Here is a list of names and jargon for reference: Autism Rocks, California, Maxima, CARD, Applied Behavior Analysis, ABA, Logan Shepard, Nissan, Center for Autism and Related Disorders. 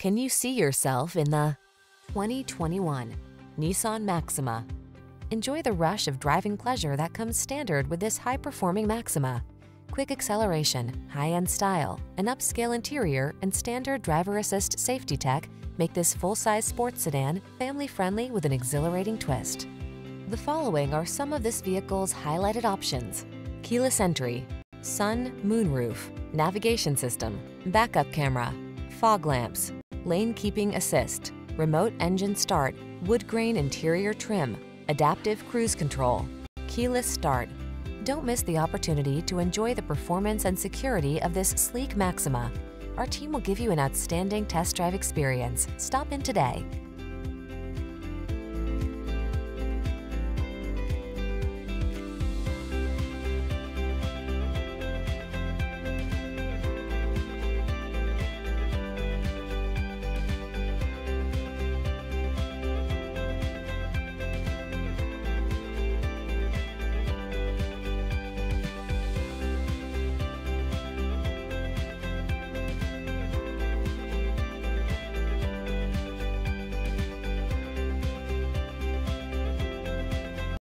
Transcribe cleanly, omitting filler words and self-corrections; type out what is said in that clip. Can you see yourself in the 2021 Nissan Maxima? Enjoy the rush of driving pleasure that comes standard with this high-performing Maxima. Quick acceleration, high-end style, an upscale interior, and standard driver assist safety tech make this full-size sports sedan family-friendly with an exhilarating twist. The following are some of this vehicle's highlighted options: keyless entry, sun moonroof, navigation system, backup camera, fog lamps, lane keeping assist, remote engine start, wood grain interior trim, adaptive cruise control, keyless start. Don't miss the opportunity to enjoy the performance and security of this sleek Maxima. Our team will give you an outstanding test drive experience. Stop in today.